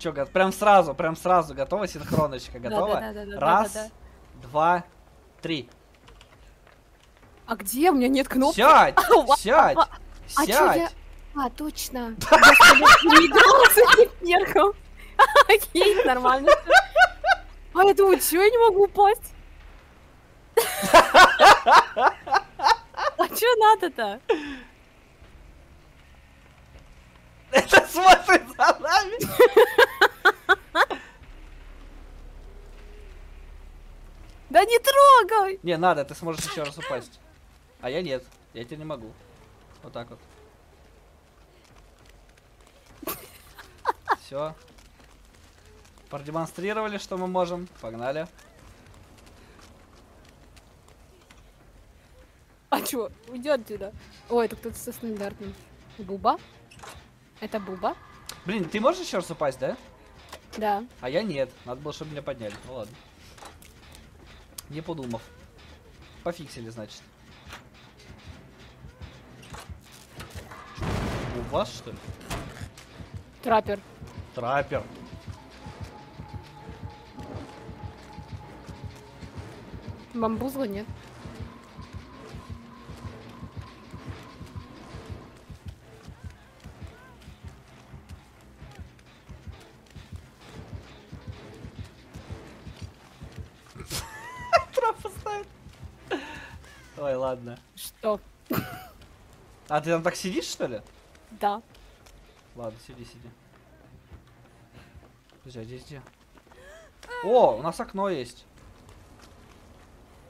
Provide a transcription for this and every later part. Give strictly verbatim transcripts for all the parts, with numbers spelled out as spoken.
Че, прям сразу, прям сразу. Готова синхроночка? Готова? Да, да, да, да, Раз, да, да, да. два, три. А где? У меня нет кнопки. Сядь, сядь, а, сядь. А, а, точно. Окей, нормально. А я думаю, чего я не могу упасть? А че надо-то? Это смотрит за нами. Да не трогай! Не, надо, ты сможешь еще раз упасть. А я нет, я тебя не могу. Вот так вот. Все. Продемонстрировали, что мы можем. Погнали. А чё? Уйдет туда. Ой, это кто-то со стандартным. Буба. Это Буба. Блин, ты можешь еще раз упасть, да? Да. А я нет. Надо было, чтобы меня подняли. Ну ладно. Не подумав. Пофиксили, значит. У вас, что ли? Траппер. Траппер. Бамбузла нет. Ой, ладно. Что? А ты там так сидишь, что ли? Да. Ладно, сиди, сиди. Друзья, здесь где? О, у нас окно есть.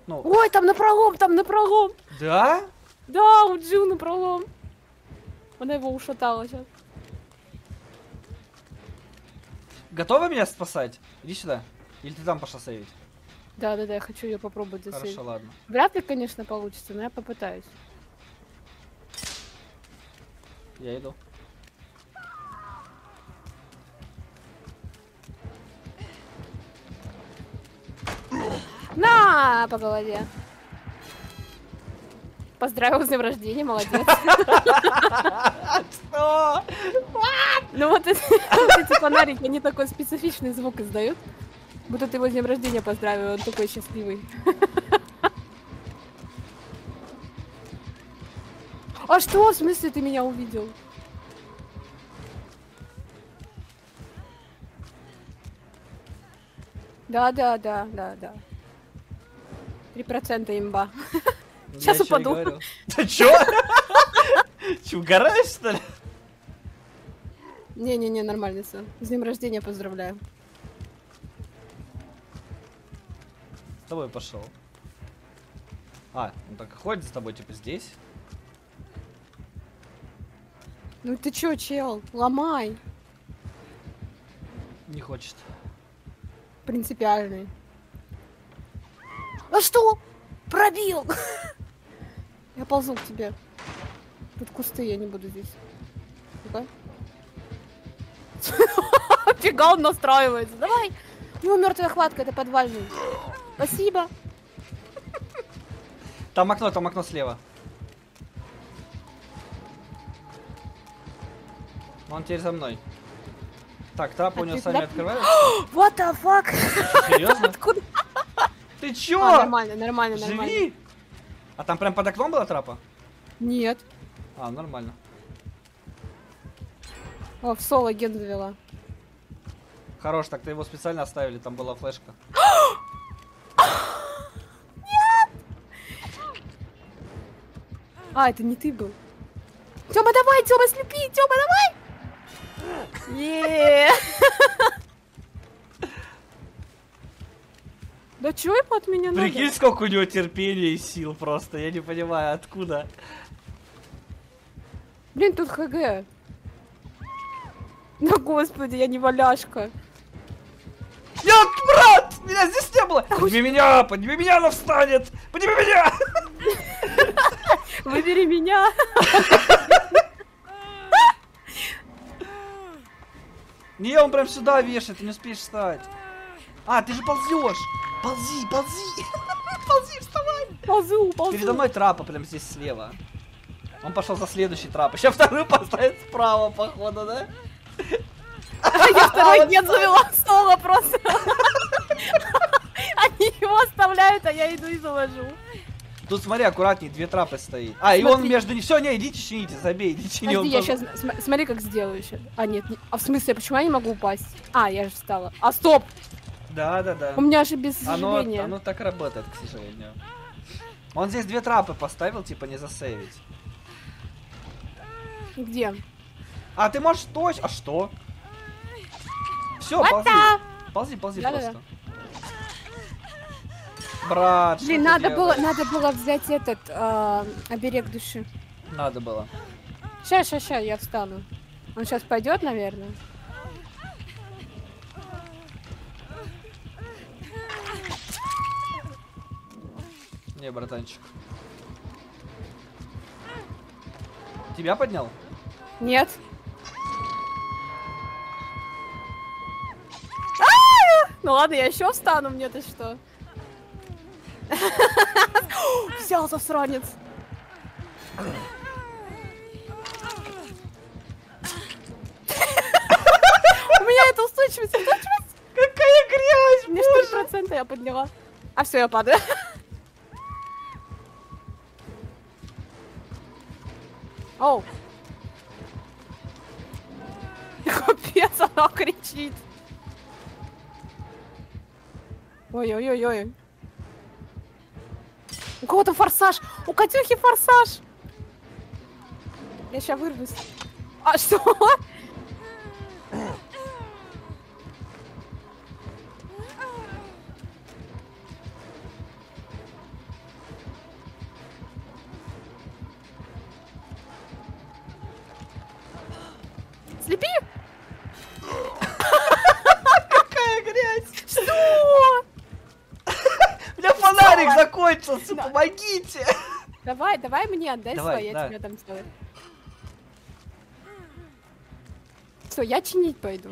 Ну. Ой, там напролом, там напролом. Да? Да, у Джил напролом. Она его ушатала сейчас. Готова меня спасать? Иди сюда. Или ты там пошла сейвить? Да, да, да, я хочу ее попробовать засейвить. Хорошо, ладно. Вряд ли, конечно, получится, но я попытаюсь. Я иду. На, по голове. Поздравил с днем рождения, молодец. Что? Ну вот эти фонарики, они такой специфичный звук издают. Будто ты его с днем рождения поздравил, он такой счастливый. А что, в смысле, ты меня увидел? Да, да, да, да, да. Три процента имба. Я сейчас упаду. Да чё? Чё, угораешь, что ли? Не-не-не, нормально все. С днем рождения поздравляю. С тобой пошел. А, он так ходит с тобой, типа, здесь. Ну ты чё, чел? Ломай. Не хочет. Принципиальный. А что? Пробил! Я ползу к тебе. Тут кусты, я не буду здесь. Ну-ка. Фига он настраивается. Давай! У него мертвая хватка, это подвальный. Спасибо. Там окно, там окно слева. Он теперь за мной. Так, трап у него сами открывается. What the fuck? Серьезно? Откуда? Ты чё? А, нормально, нормально, Живи? нормально. А там прям под окном была трапа? Нет. А, нормально. О, в соло ген завела. Хорош, так ты его специально оставили, там была флешка. Нет! А, это не ты был. Тёма, давай, Тёма, слепи, Тёма, давай! Еее! Да чё ему от меня надо? Прикинь, сколько у него терпения и сил просто. Я не понимаю, откуда. Блин, тут ХГ. Ну, господи, я не валяшка. Нет, брат! Меня здесь не было! Подними меня! Подними меня, она встанет! Подними меня! Выбери меня! Не, он прям сюда вешает, ты не успеешь встать. А, ты же ползешь! Ползи, ползи! Ползи, вставай! Ползу, ползу! Передо мной трапа прям здесь слева. Он пошел за следующий трап. Сейчас вторую поставит справа, походу, да? А я второй ген завела снова просто. Они его оставляют, а я иду и завожу. Тут смотри, аккуратнее, две трапы стоит. А, смотри. И он между ними. Все, не, иди чините, забей, иди чини. Подожди, я тоже... сейчас. См... Смотри, как сделаю еще. А, нет, не... а в смысле, почему я не могу упасть? А, я же встала. А, стоп! Да, да, да. У меня же без заживления. Оно, оно так работает, к сожалению. Он здесь две трапы поставил, типа не засейвить. Где? А, ты можешь точно. А что? Все, ползи. Ползи, ползи да, просто. Да, да. Брат, блин, надо делаешь? было, надо было взять этот э, оберег души. Надо было. Сейчас, сейчас, сейчас, я встану. Он сейчас пойдет, наверное. Не, братанчик. Тебя поднял? Нет. А-а-а! Ну ладно, я еще встану, мне-то что? Взял засранец. У меня это устойчивость. Какая грязь! Мне четыре процента я подняла. А все, я падаю. Оу. Капец, она кричит. Ой-ой-ой-ой. У кого-то форсаж! У Катюхи форсаж! Я сейчас вырвусь. А что? Слепи! Какая грязь! Что? Фонарик закончился, да. Помогите! Давай, давай мне отдай свой, я да. тебе там сделаю. Все, я чинить пойду.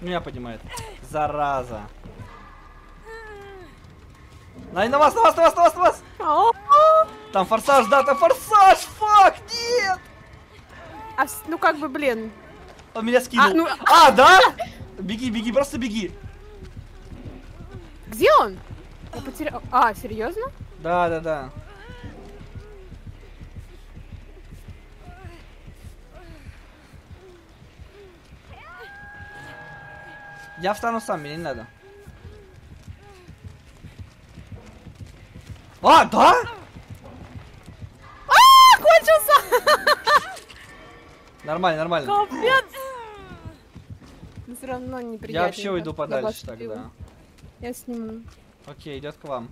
Меня поднимает. Зараза. На, на вас, на вас, на вас, на вас, на вас! Там форсаж, да, там форсаж! Фак, нет! А, ну как бы, блин. Он меня скинул. А, ну... а да? Беги, беги, просто беги. Где он? Я потерял... А, серьезно? Да, да, да. Я встану сам, мне не надо. А, да? А, кончился! Нормально, нормально. Капец! Но все равно неприятно. Я вообще уйду подальше тогда. Я сниму. Окей, идет к вам.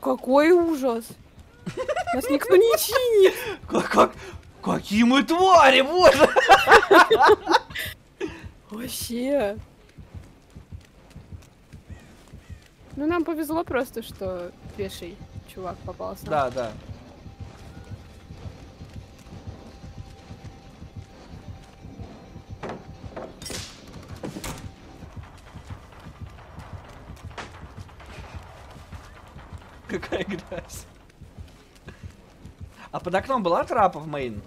Какой ужас! Нас никто не чинит! Как, как, какие мы твари, боже! Вообще! Ну нам повезло просто, что пеший чувак попался. Да, да. Какая грязь. А под окном была трапа в мейн?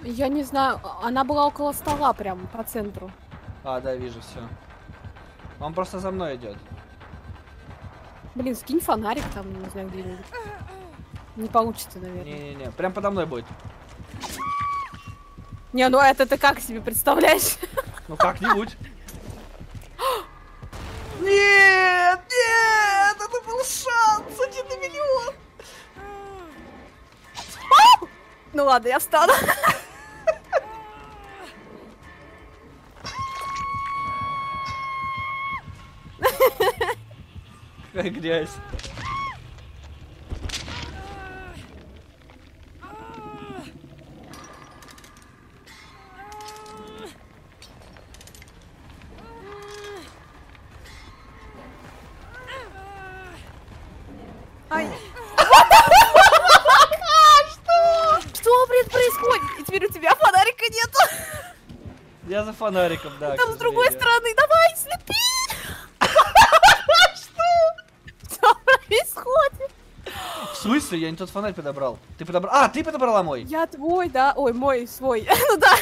Я не знаю, она была около стола прям по центру. А, да, вижу, все. Он просто за мной идет. Блин, скинь фонарик там, не знаю, где-нибудь. Не получится, наверное. Не-не-не, прям подо мной будет. Не, ну это ты как себе представляешь? Ну как-нибудь. Нет, нет, это был шанс, один на миллион. Ну ладно, я встану. Какая грязь. Ай. Что? Что, блин, происходит? И теперь у тебя фонарик нету. Я за фонариком, да. Там с другой стороны. Давай, слепи! Что? Что происходит? В смысле? Я не тот фонарь подобрал. Ты подобрал... А, ты подобрала мой. Я твой, да. Ой, мой, свой. Ну да.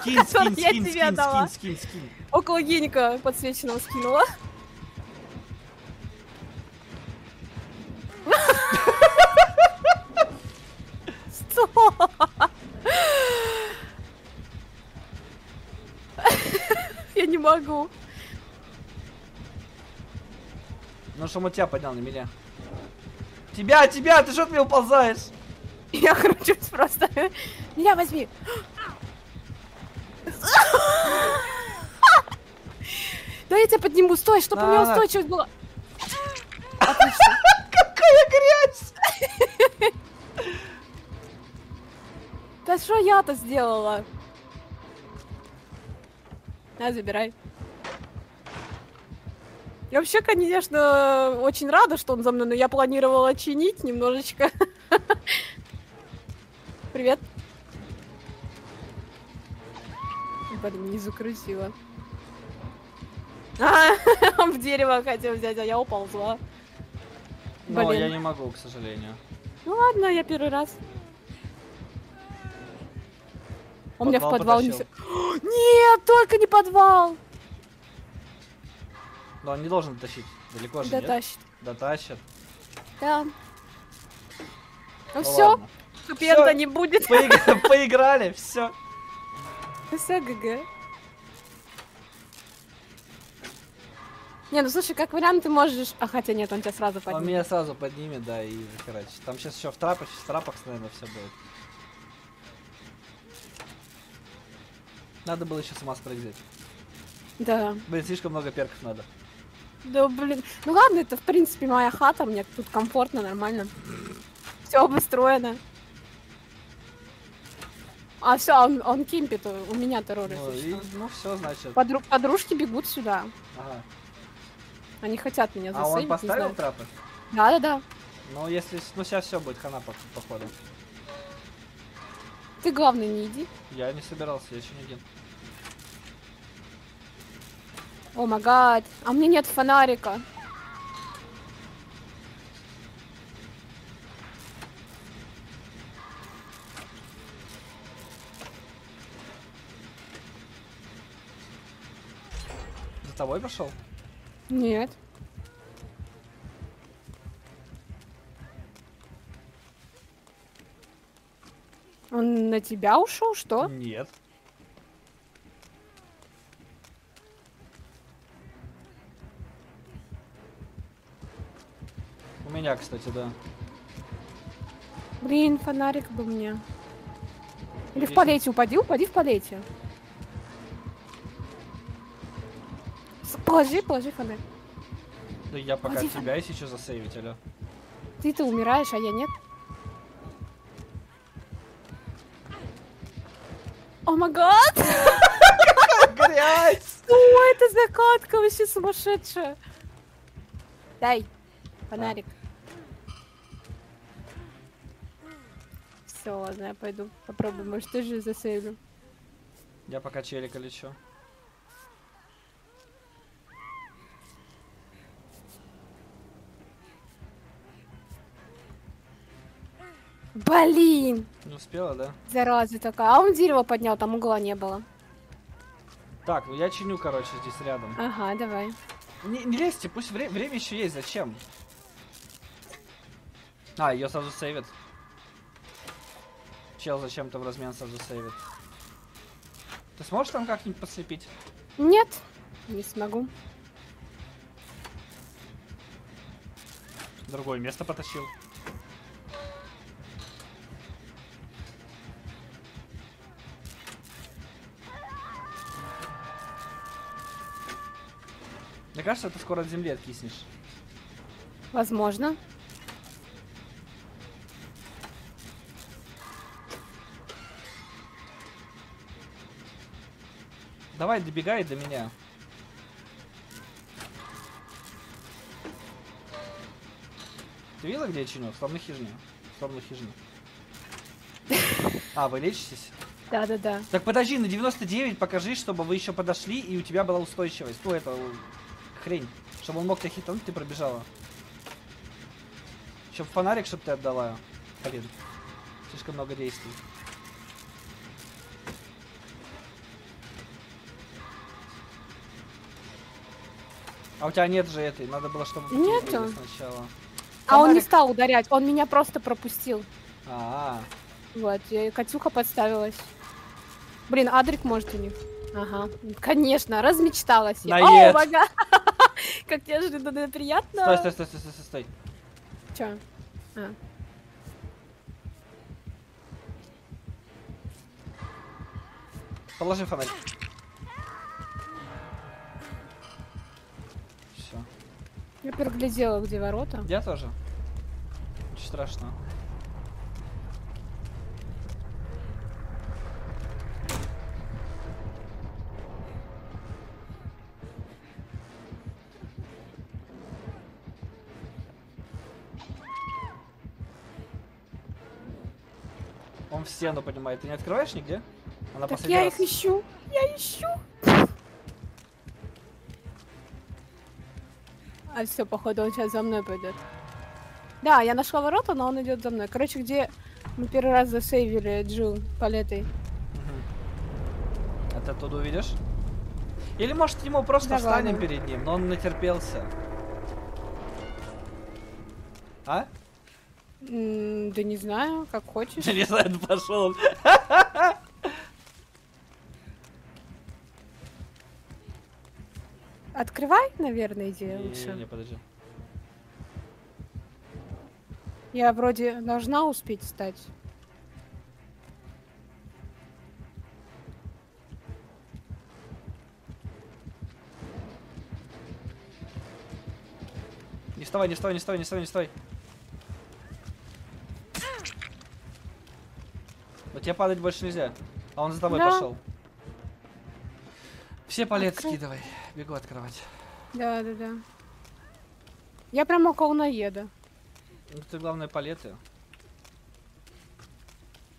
Скинь, скинь, скинь, скинь, скинь, скинь. Около геника подсвеченного скинула. Что? Я не могу. Ну что, он тебя поднял, на меня. Тебя, тебя, ты что ты уползаешь? Я кручусь просто. Меня возьми. Да я тебя подниму, стой, чтобы у меня устойчивость была. Какая грязь! Да что я-то сделала? На, забирай. Я вообще, конечно, очень рада, что он за мной, но я планировала чинить немножечко. Привет. Блин, не закрутила. А, он в дерево хотел взять, а я уползла. Но блин, я не могу, к сожалению. Ну ладно, я первый раз. Он меня в подвал не... Нет, только не подвал! Но он не должен тащить. Далеко же, нет? Дотащит. Дотащит. Да. Ну все, суперда не будет. Поиграли, все. Все, ГГ. Не, ну слушай, как вариант ты можешь... А хотя нет, он тебя сразу поднимет. Он меня сразу поднимет, да, и короче. Там сейчас еще в трапах, в трапах, наверное, все будет. Надо было еще с ума спрыгнуть. Да. Блин, слишком много перков надо. Да, блин. Ну ладно, это, в принципе, моя хата. Мне тут комфортно, нормально. Все обустроено. А все, он, он кемпит, у меня терроры. Ну, и, ну все, значит. Подру подружки бегут сюда. Ага. Они хотят меня засыпать. А он поставил трапы? Да, да, да. Ну, если... Ну, сейчас все будет, хана, по походу. Ты, главное, не иди. Я не собирался, я еще не один. О, магад. А у меня нет фонарика. За тобой пошел? Нет. Он на тебя ушел, что? Нет. У меня, кстати, да. Блин, фонарик бы мне. Или в полете упади, упади в полете. Положи, положи фонарь. Да я пока Поди тебя если что засейвить, алё. Ты-то умираешь, а я нет. О май гад! Что это за катка вообще сумасшедшая? Дай фонарик. Все, ладно, я пойду попробую, может ты же засейвлю. Я пока челика лечу. Блин! Не успела, да? Зараза такая. А он дерево поднял, там угла не было. Так, ну я чиню, короче, здесь рядом. Ага, давай. Не, не лезьте, пусть вре время еще есть, зачем? А, ее сразу сейвит. Чел зачем-то в размен сразу сейвит. Ты сможешь там как-нибудь подслепить? Нет, не смогу. Другое место потащил. Мне кажется, ты скоро от земли откиснешь. Возможно. Давай, добегай до меня. Ты видела, где я чиню? В славной хижине. В славной хижине. А, вы лечитесь? Да-да-да. Так подожди, на девяносто девять покажи, чтобы вы еще подошли, и у тебя была устойчивость. Ну, это хрень. Чтобы он мог тебя хитнуть, ты пробежала. Чтоб фонарик, чтоб ты отдала. Блин, слишком много действий. А у тебя нет же этой, надо было, чтобы... Нету. Сначала. А фонарик... он не стал ударять, он меня просто пропустил. А, -а, -а. Вот, и Катюха подставилась. Блин, Адрик может у них. Ага, конечно, размечталась. О, бога! Как неожиданно приятно. Стой, стой, стой, стой, стой, стой. Чё? А. Положи фонарик. Я переглядела, где ворота. Я тоже. Очень страшно. Он в стену поднимает. Ты не открываешь нигде? Она так я раз. Их ищу. Я ищу. А все, походу, он сейчас за мной пойдет. Да, я нашла ворота, но он идет за мной. Короче, где мы первый раз засейвили Джилл палетой. Угу. А ты оттуда увидишь? Или, может, ему просто да, встанем ладно. Перед ним, но он натерпелся. А? М -м, да не знаю, как хочешь. Не знаю, пошел. Открывай, наверное, идея не, лучше. Не, не, подожди. Я вроде должна успеть встать. Не вставай, не вставай, не вставай, не вставай, не вставай. Но тебе падать больше нельзя. А он за тобой да. пошел. Все палец Откры... скидывай. Бегу открывать. Да, да, да. Я прям около наеда. Это главное палеты.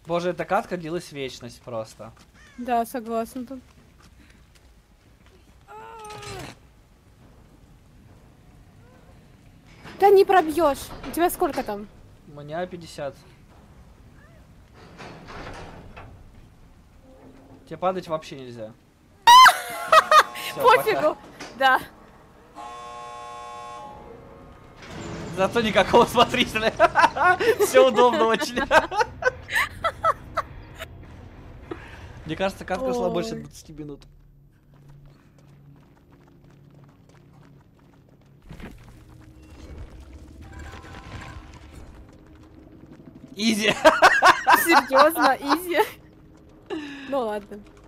Боже, эта катка длилась вечность просто. Да, согласна тут. Да не пробьешь. У тебя сколько там? У меня пятьдесят. Тебе падать вообще нельзя. Всё, пофигу, пока. Да. Зато никакого смотрителя. Все удобно очень. Мне кажется, катка шла больше двадцати минут. Изи. Серьезно, изи. Ну ладно.